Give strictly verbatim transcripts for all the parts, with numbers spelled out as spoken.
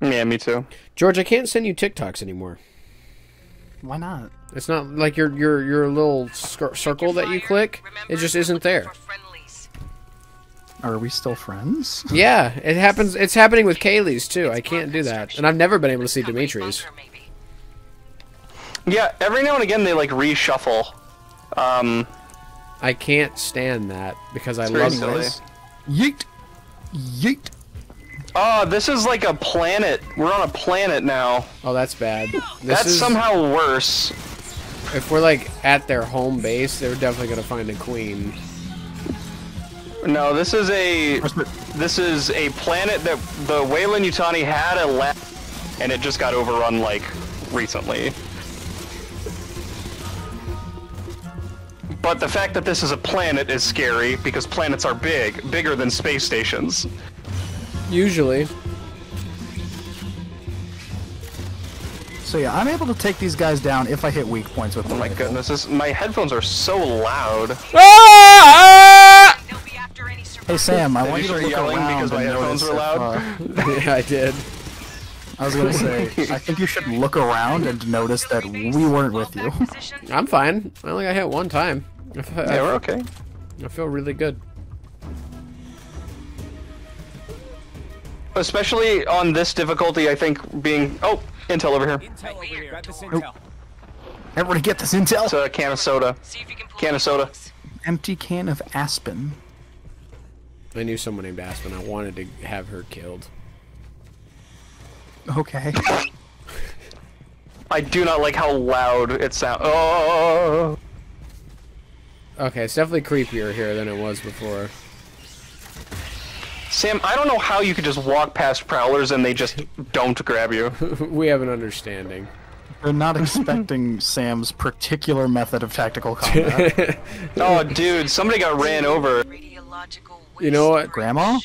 Yeah, me too. George, I can't send you TikToks anymore. Why not? It's not like your your your little circle that you click. It just isn't there. Are we still friends? Yeah, it happens. It's happening with Kaylee's too. I can't do that, and I've never been able to see Dimitri's. Yeah, every now and again they like reshuffle. Um, I can't stand that because I love this. Yeet, yeet. Oh, this is like a planet. We're on a planet now. Oh, that's bad. This that's is... somehow worse. If we're like at their home base, they're definitely gonna find a queen. No, this is a this is a planet that the Weyland-Yutani had a lab, and it just got overrun like recently. But the fact that this is a planet is scary because planets are big, bigger than space stations. Usually. So yeah, I'm able to take these guys down if I hit weak points with them. Oh my rifle. Goodness, this, my headphones are so loud. Ah! Hey Sam, I want you to look yelling around because my headphones were loud. If, uh, yeah, I did. I was gonna say, I think you should look around and notice that we weren't with you. I'm fine. I only got hit one time. I, I, yeah, we're okay. I feel really good. Especially on this difficulty, I think being oh intel over here. Intel over here. Got this intel. Everybody get this intel. It's a can of soda. Can of soda. Empty can of Aspen. I knew someone named Aspen. I wanted to have her killed. Okay. I do not like how loud it sounds. Oh. Okay, it's definitely creepier here than it was before. Sam, I don't know how you could just walk past prowlers and they just don't grab you. We have an understanding. They're not expecting Sam's particular method of tactical combat. Oh, dude, somebody got ran over. You know what? Grandma?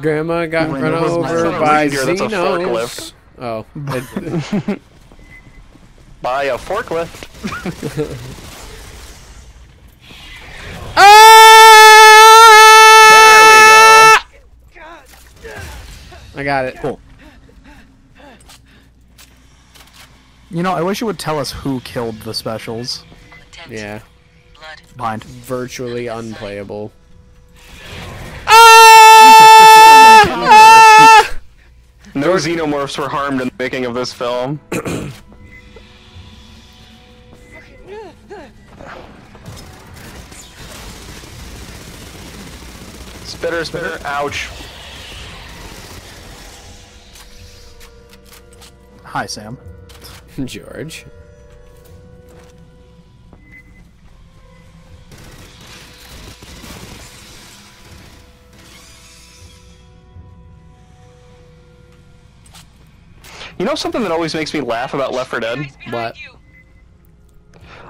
Grandma got run, run over by Xenos. Oh. It, by a forklift. I got it. Cool. You know, I wish you would tell us who killed the specials. Yeah. Blind. Virtually unplayable. Ah! No xenomorphs were harmed in the making of this film. Spitter, spitter, ouch. Hi, Sam. George. You know something that always makes me laugh about Left four Dead? What?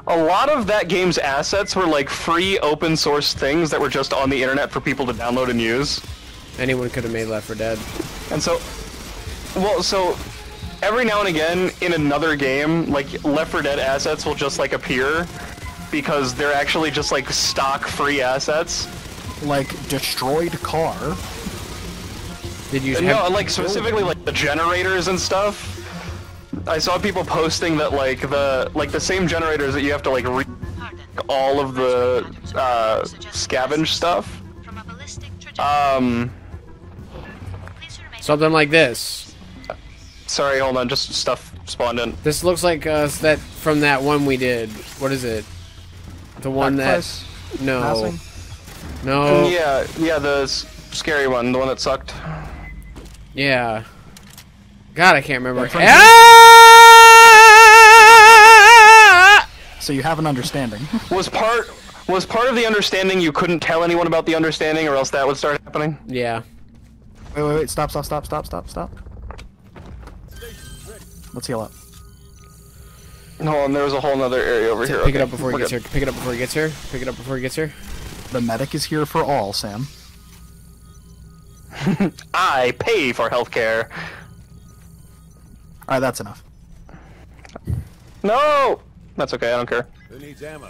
A lot of that game's assets were like free open source things that were just on the internet for people to download and use. Anyone could have made Left four Dead. And so... Well, so... Every now and again, in another game, like, Left four Dead assets will just, like, appear because they're actually just, like, stock-free assets. Like, destroyed car. Did you No, like, specifically, like, the generators and stuff. I saw people posting that, like, the like the same generators that you have to, like, re all of the, uh, scavenge stuff. Um... Something like this. Sorry, hold on, just stuff spawned in. This looks like uh, that from that one we did. What is it? The one that... No. Passing. No. Yeah, yeah, the scary one, the one that sucked. Yeah. God, I can't remember. Ah! So you have an understanding. Was part was part of the understanding you couldn't tell anyone about the understanding or else that would start happening? Yeah. Wait, wait, wait, stop, stop, stop, stop, stop, stop. Let's heal up. No, and there was a whole nother area over here. Pick it up before he gets here. Pick it up before he gets here. Pick it up before he gets here. The medic is here for all, Sam. I pay for healthcare. Alright, that's enough. No! That's okay, I don't care. Who needs ammo?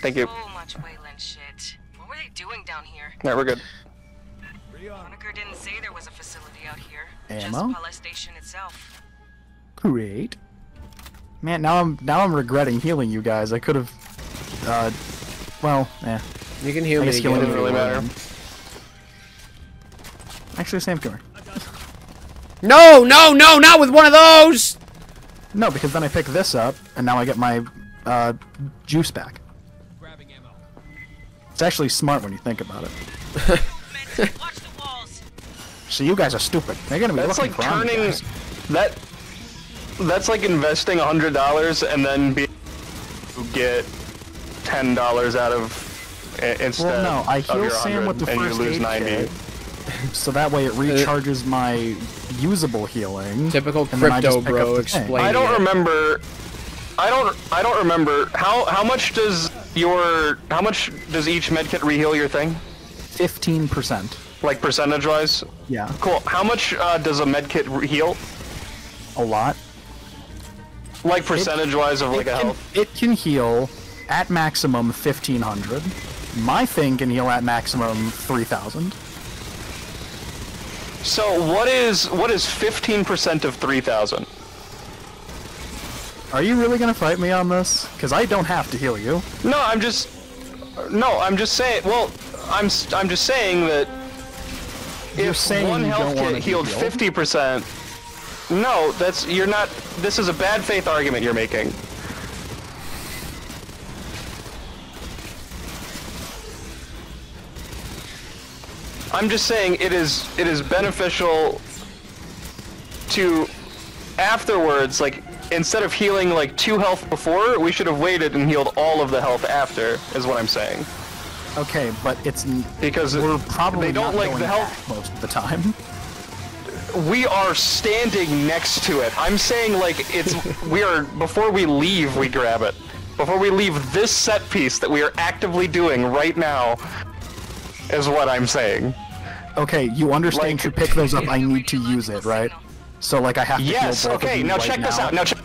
Thank you. So much Wayland shit. What were they doing down here? No, we're good. Monica didn't say there was a facility out here. ammo. Just station itself. Great. Man, now I'm now I'm regretting healing you guys. I could have. Uh, well, yeah. You can heal me. It doesn't really matter. Actually, Sam, come here. No, no, no, not with one of those. No, because then I pick this up, and now I get my uh, juice back. Grabbing ammo. It's actually smart when you think about it. Watch the walls. So you guys are stupid. They're gonna be that's looking like turning guys. that. That's like investing a hundred dollars and then be get ten dollars out of uh, instead. Well, no, I heal Sam with the first aid kit, and you lose ninety. So that way it recharges my usable healing. Typical crypto bro explain. I don't remember. I don't. I don't remember. How how much does your how much does each medkit reheal your thing? Fifteen percent. Like percentage wise. Yeah. Cool. How much uh, does a medkit heal? A lot. Like percentage wise of like a health. It can heal at maximum fifteen hundred. My thing can heal at maximum three thousand. So what is what is fifteen percent of three thousand? Are you really gonna fight me on this? Because I don't have to heal you. No, I'm just no, I'm just saying. Well, I'm I'm just saying that You're if saying one health kit healed fifty percent, no, that's you're not. This is a bad faith argument you're making. I'm just saying it is it is beneficial to afterwards, like instead of healing like two health before, we should have waited and healed all of the health after, is what I'm saying. Okay, but it's because we're probably they don't not like the health most of the time. We are standing next to it. I'm saying like it's we are before we leave we grab it. Before we leave this set piece that we are actively doing right now is what I'm saying. Okay, you understand like, to pick those up, I need to use it, right? So, like, I have to yes, heal both okay, of you now right check now. this out, now check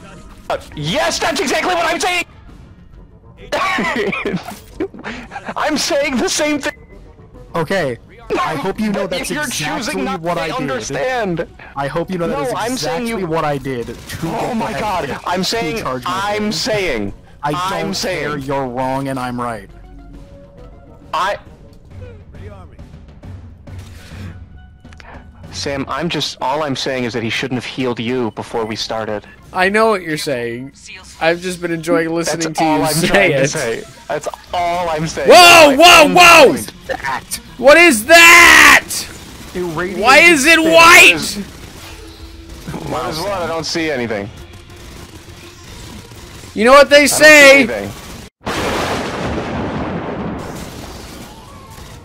out. Yes, that's exactly what I'm saying! I'm saying the same thing! Okay, I hope you know that's You're exactly not what I did. understand! I hope you know that no, is exactly you... what I did to Oh my god, head I'm head saying, I'm head. saying, I don't I'm saying. care, you're wrong and I'm right. I... Sam, I'm just, all I'm saying is that he shouldn't have healed you before we started. I know what you're saying. I've just been enjoying listening to you say it. Say. That's all I'm saying. Whoa, whoa, whoa! That. What is that? Why is it white? Might as well, I don't see anything. You know what they say?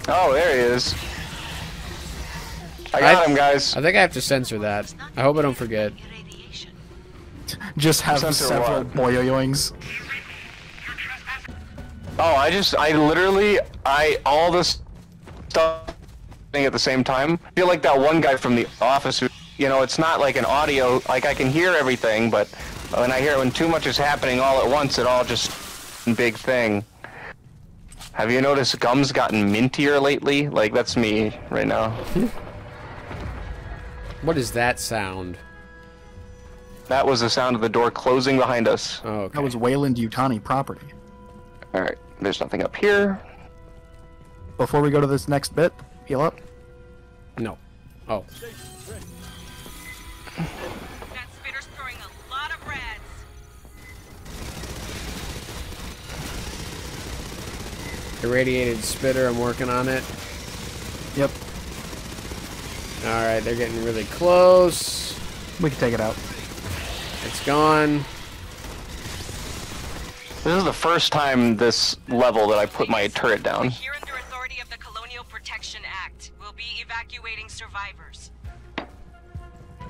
Oh, there he is. I got I, him, guys. I think I have to censor that. I hope I don't forget. Just have censor several boyoyoings. Oh, I just, I literally, I, all this stuff at the same time. I feel like that one guy from The Office who, you know, it's not like an audio, like I can hear everything, but when I hear when too much is happening all at once, it all just big thing. Have you noticed gum's gotten mintier lately? Like, that's me right now. What is that sound? That was the sound of the door closing behind us. Oh, okay. That was Weyland-Yutani property. Alright, there's nothing up here. Before we go to this next bit, heal up? No. Oh. That spitter's throwing a lot of rads. Irradiated spitter, I'm working on it. Yep. Alright, they're getting really close. We can take it out. It's gone. This is the first time this level that I put my turret down. Here under authority of the Colonial Protection Act, we'll be evacuating survivors.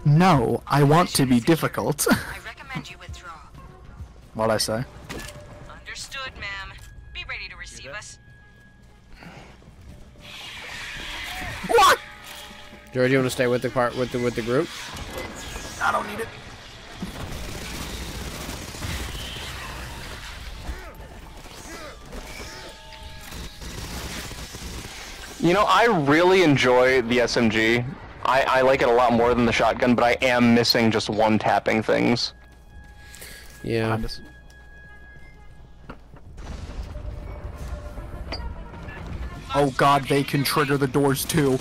No, I want to be difficult. I recommend you withdraw. What'd I say? Understood, ma'am. Be ready to receive us. What? George, you want to stay with the part with the with the group? I don't need it. You know, I really enjoy the S M G. I, I like it a lot more than the shotgun, but I am missing just one-tapping things. Yeah. Oh god, they can trigger the doors too.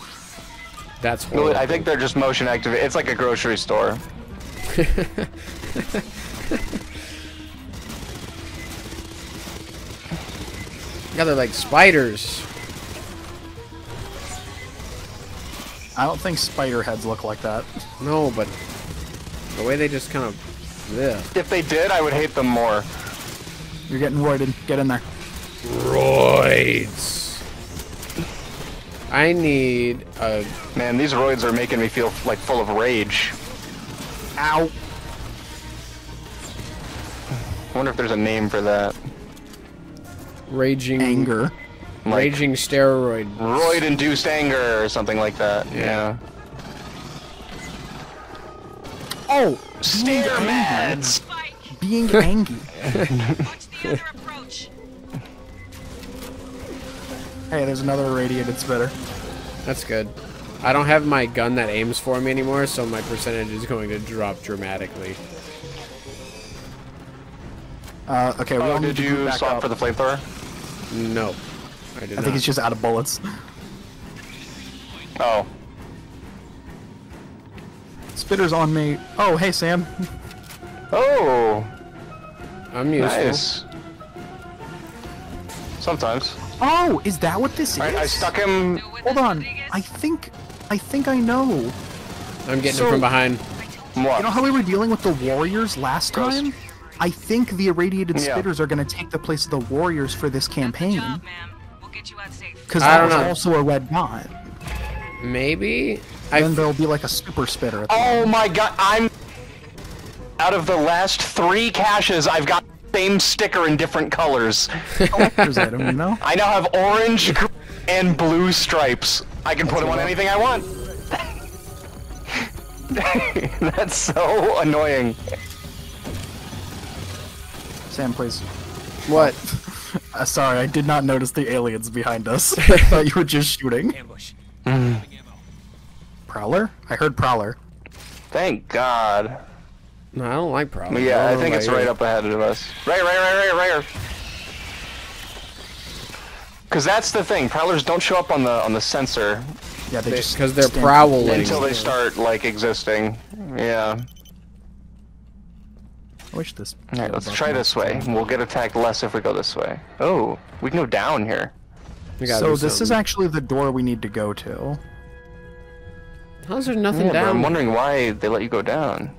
That's horrible. No, I think they're just motion activated. It's like a grocery store. Now they're like spiders. I don't think spider heads look like that. No, but the way they just kind of... yeah. If they did, I would hate them more. You're getting roided. Get in there. Roids. I need a... Man, these roids are making me feel like full of rage. Ow. I wonder if there's a name for that. Raging... anger. Like Raging steroid. Roid-induced anger or something like that. Yeah. yeah. Oh! Stare meds! Being angry. Watch the other approach. Hey, there's another irradiated spitter. That's good. I don't have my gun that aims for me anymore, so my percentage is going to drop dramatically. Uh, okay, well, oh, did you swap for the flamethrower? No. I, I think it's just out of bullets. Oh. Spitter's on me. Oh, hey, Sam. Oh. I'm useful. Nice. Sometimes. Oh, is that what this right, is? I stuck him. Hold on. I think, I think I know. I'm getting so, him from behind. What? You know how we were dealing with the warriors last Gross. time? I think the irradiated yeah. spitters are going to take the place of the warriors for this campaign. Because that was know. also a red dot. Maybe? Then I've... there'll be like a super spitter. At the oh end. my god, I'm... Out of the last three caches, I've got the same sticker in different colors. colors I, don't know. I now have orange, green, and blue stripes. I can That's put them on anything I want. That's so annoying. Sam, please. What? Uh, sorry, I did not notice the aliens behind us. I thought you were just shooting. Ambush. Mm. Prowler? I heard Prowler. Thank God. No, I don't like Prowler. But yeah, I, I think it's right it. up ahead of us. Right, right, right, right, right. Because that's the thing. Prowlers don't show up on the on the sensor. Yeah, they, they just because they're prowling until they start like existing. Yeah. I wish this. Alright, let's try this way. We'll get attacked less if we go this way. Oh, we can go down here. So this is actually the door we need to go to. How's there nothing yeah, down? But I'm wondering why they let you go down.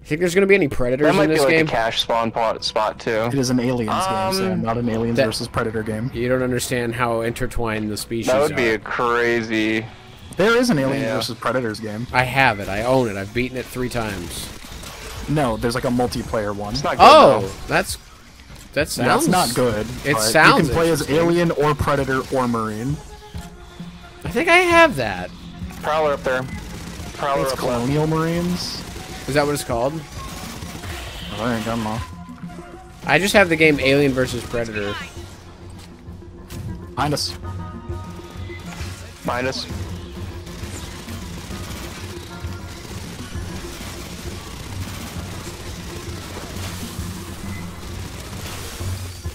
You think there's gonna be any predators in this game? That might be like a cache spawn pot spot too. It is an aliens um, game, Sam, not an aliens versus predator game. You don't understand how intertwined the species are. That would be a crazy. There is an aliens yeah. versus predators game. I have it. I own it. I've beaten it three times. No, there's like a multiplayer one. It's not good, oh, though. that's that sounds that's not good. It sounds. You can play as alien or predator or marine. I think I have that. Prowler up there. Prowler it's up there. Colonial Marines. Is that what it's called? Oh, I ain't got them all. I just have the game Alien versus. Predator. Behind us. Behind us.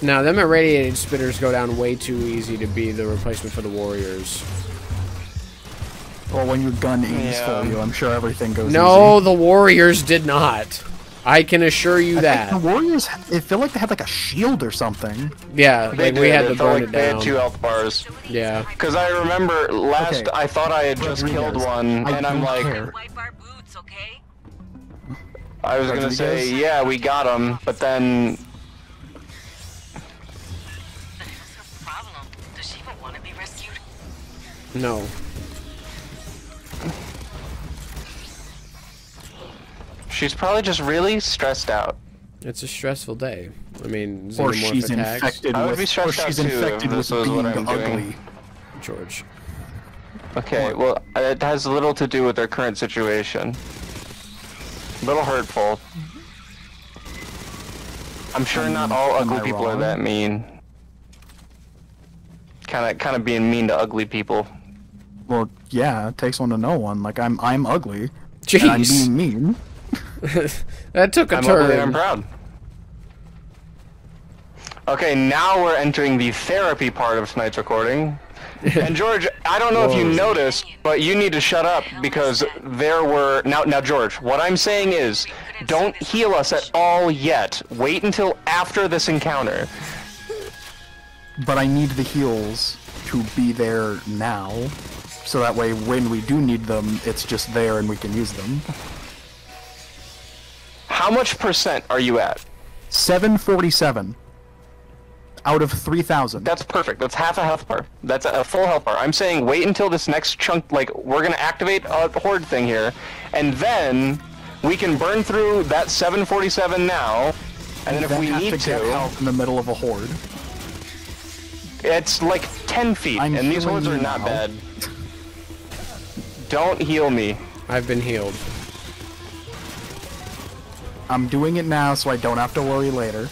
Now, them irradiated spitters go down way too easy to be the replacement for the warriors. Well, when your gun aims yeah. for you, I'm sure everything goes No, easy. the warriors did not. I can assure you I that. Think the warriors, it felt like they had like a shield or something. Yeah, they like did. we had it to burn like it down. They had two health bars. Yeah. Because I remember last, okay. I thought I had just Rodriguez. killed one, I and I'm like... Care. I was going to say, yeah, we got him, but then... No. She's probably just really stressed out. It's a stressful day. I mean, or she's attacks. infected I would with, be stressed or she's out infected too, with being ugly. Doing. George. Okay, well, it has little to do with their current situation. A little hurtful. I'm sure not all ugly people are that mean. Kind of, kind of being mean to ugly people. Well, yeah, it takes one to know one. Like, I'm I'm ugly. Jeez. And I'm being mean. That took a I'm turn. I'm proud. Okay, now we're entering the therapy part of tonight's recording. And George, I don't know Whoa. if you noticed, but you need to shut up because there were... Now, now, George, what I'm saying is, don't heal us at all yet. Wait until after this encounter. But I need the heals to be there now, so that way when we do need them, it's just there and we can use them. How much percent are you at? seven forty-seven. Out of three thousand. That's perfect. That's half a health bar. That's a full health bar. I'm saying wait until this next chunk, like, we're going to activate a horde thing here, and then we can burn through that seven forty-seven now, and then if we need to... to get help in the middle of a horde. It's like ten feet, I'm and these hordes are not now. bad. Don't heal me. I've been healed. I'm doing it now so I don't have to worry later.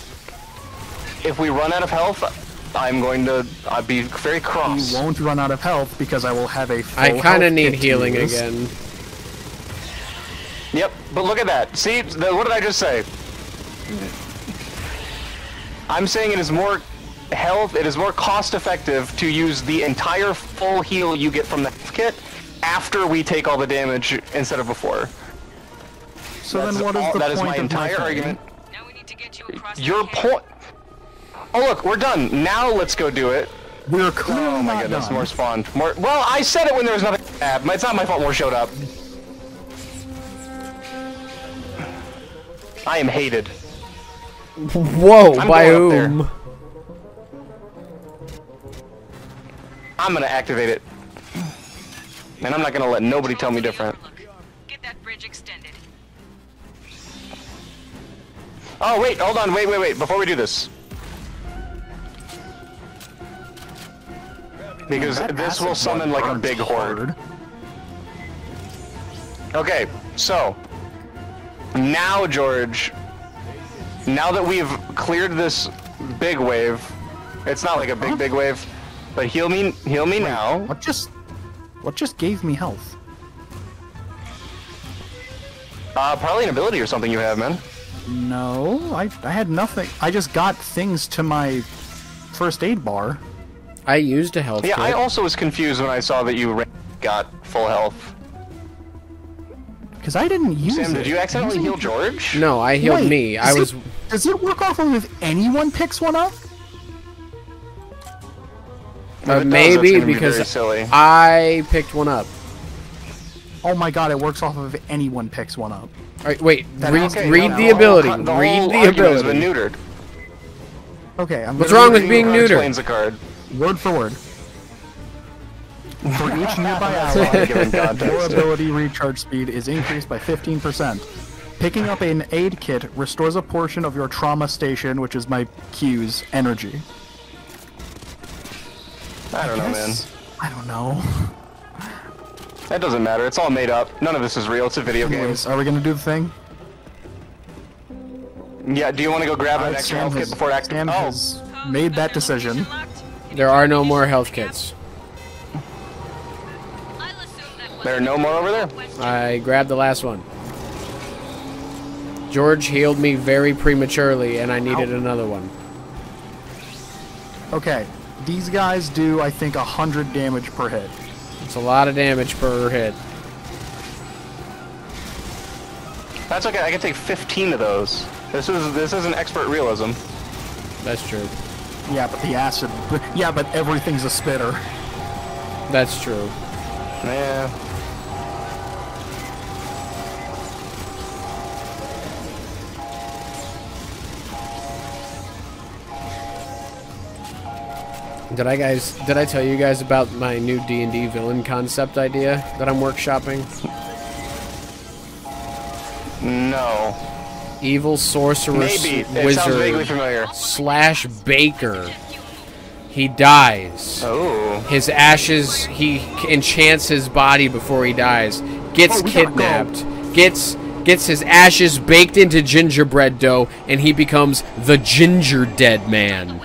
If we run out of health, I'm going to I'd be very cross. You won't run out of health because I will have a full I kind of need healing use. again. Yep, but look at that. See, the, what did I just say? I'm saying it is more health, it is more cost effective to use the entire full heal you get from the health kit after we take all the damage instead of before. So That's then what all, is the that point is my of entire my argument. Now we need to get you across Your point Oh look, we're done. Now let's go do it. We're clearly Oh my goodness, done. more spawned. More. Well, I said it when there was nothing. It's not my fault more showed up. I am hated. Whoa, I'm by whom? I'm gonna activate it. And I'm not gonna let nobody tell me different. Get that bridge extended. Oh wait, hold on, wait, wait, wait, before we do this. Because that this will summon like a big horde. Okay, so now George, now that we've cleared this big wave, it's not like a big big wave, but heal me, heal me Wait, now. What just, what just gave me health? Uh, probably an ability or something you have, man. No, I I had nothing. I just got things to my first aid bar. I used a health Yeah, kit. I also was confused when I saw that you got full health. Because I didn't use Sam, it. Sam, did you accidentally heal George? No, I healed Wait, me. I was. It, does it work off of if anyone picks one up? Uh, maybe does, because be silly. I picked one up. Oh my god, it works off of if anyone picks one up. Alright, wait. That read okay, read no, the no, ability. The whole read the ability. Has been neutered. Okay, I'm What's wrong with being neutered? Explains the card. Word for word. For each nearby ally, your ability recharge speed is increased by fifteen percent. Picking up an aid kit restores a portion of your trauma station, which is my Q's energy. I don't I know, man. I don't know. That doesn't matter. It's all made up. None of this is real. It's a video Anyways, game. Are we going to do the thing? Yeah, do you want to go grab uh, an extra health kit before activating? Oh. Has made that decision. There are no more health kits. There are no more over there? I grabbed the last one. George healed me very prematurely, and I needed Ow. another one. Okay. These guys do, I think, one hundred damage per hit. It's a lot of damage per hit. That's okay. I can take fifteen of those. This is this is an expert realism. That's true. Yeah, but the acid. But yeah, but everything's a spitter. That's true. Yeah. Did I guys? Did I tell you guys about my new D and D villain concept idea that I'm workshopping? No. Evil sorcerer wizard slash baker. He dies. Oh. His ashes. He enchants his body before he dies. Gets oh, kidnapped. Go. Gets gets his ashes baked into gingerbread dough, and he becomes the ginger dead man.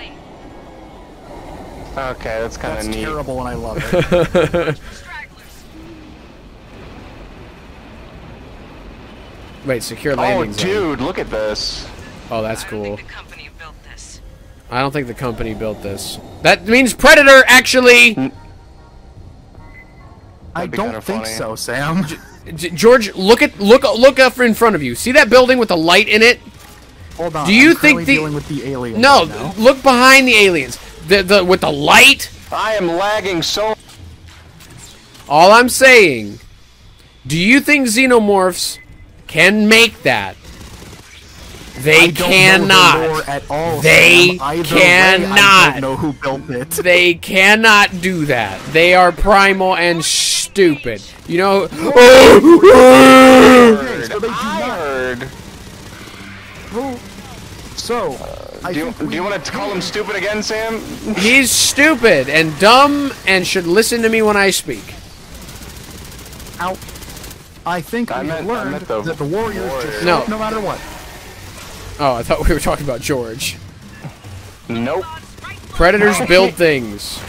Okay, that's kind of neat. That's terrible, and I love it. Wait, secure landing zone. Oh, dude, look at this. Oh, that's cool. I don't think the company built this. That means Predator, actually! I don't think so, Sam. G George, look at look look up in front of you. See that building with the light in it? Hold on. Do you I'm think the dealing with the aliens? No, right, look behind the aliens. The the with the light. I am lagging so. All I'm saying. Do you think xenomorphs can make that? They cannot. At all, they cannot. I don't know who built it. They cannot do that. They are primal and stupid. You know. Hard. So, I do, do you want to call him stupid again, Sam? He's stupid and dumb and should listen to me when I speak. Ow. I think I meant, learned I the that the Warriors warrior. just no. no matter what. Oh, I thought we were talking about George. Nope. Predators build things.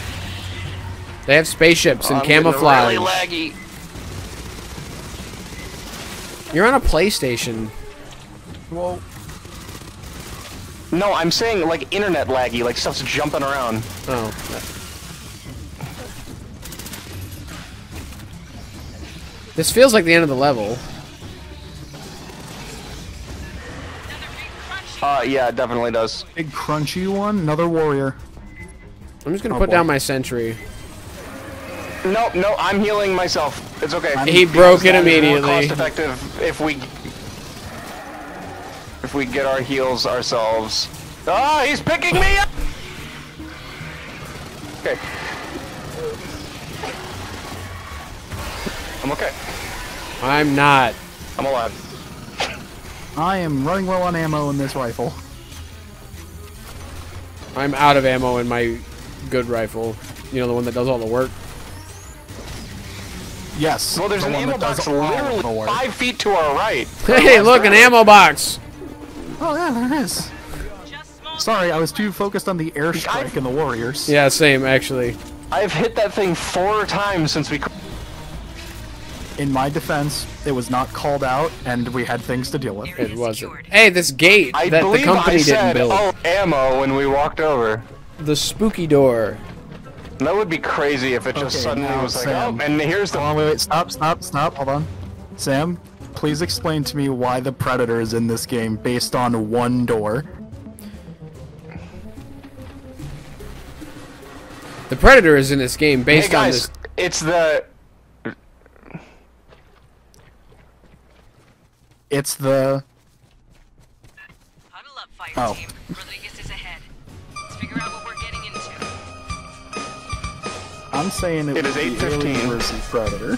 They have spaceships and I'm camouflage. Really laggy. You're on a PlayStation. Well. No, I'm saying like internet laggy, like stuff's jumping around. Oh. This feels like the end of the level. Uh, yeah, it definitely does. Big crunchy one, another warrior. I'm just gonna oh, put boy. down my sentry. No, no, I'm healing myself. It's okay. I'm he broke it immediately. More cost effective if we if we get our heals ourselves. Ah, oh, he's picking me up. Okay. I'm okay. I'm not. I'm alive. I am running low on ammo in this rifle. I'm out of ammo in my good rifle. You know, the one that does all the work? Yes. Well, there's the an ammo box literally five feet to our right. Hey, look, an ammo box! Oh, yeah, there it is. Sorry, I was too focused on the airstrike and the Warriors. Yeah, same, actually. I've hit that thing four times since we... In my defense, it was not called out, and we had things to deal with. It wasn't. Hey, this gate I that the company I said, didn't build. Oh, ammo when we walked over. The spooky door. That would be crazy if it okay, just suddenly was like, Sam, oh, and here's the... Oh, wait, wait, stop, stop, stop, hold on. Sam, please explain to me why the Predator is in this game based on one door. The Predator is in this game based hey guys, on this... It's the... It's the. Huddle up, fire oh. team. Rodriguez is ahead. Let's figure out what we're getting into. I'm saying it, it is eight fifteen versus Predator.